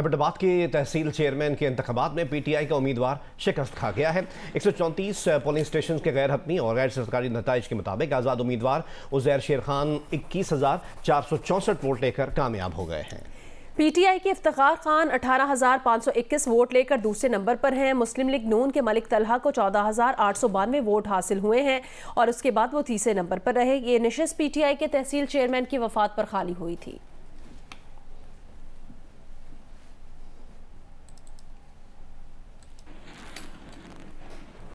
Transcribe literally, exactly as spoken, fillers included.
एबटाबाद के तहसील चेयरमैन के इंतखाबात में पीटीआई का उम्मीदवार शिकस्त खा गया है। एक सौ चौंतीस पोलिंग स्टेशन के गैर हतमी और गैर सरकारी नताइज के मुताबिक आज़ाद उम्मीदवार उजैर शेर खान इक्कीस हजार चार सौ चौंसठ वोट लेकर कामयाब हो गए हैं। पीटीआई के इफ्तिखार खान अठारह हजार पाँच सौ इक्कीस वोट लेकर दूसरे नंबर पर हैं। मुस्लिम लीग नून के मलिक तलहा को चौदह हजार आठ सौ बानवे वोट हासिल हुए हैं और उसके बाद वो तीसरे नंबर पर रहे। ये निशस्त पीटीआई के तहसील चेयरमैन की वफात पर खाली हुई थी।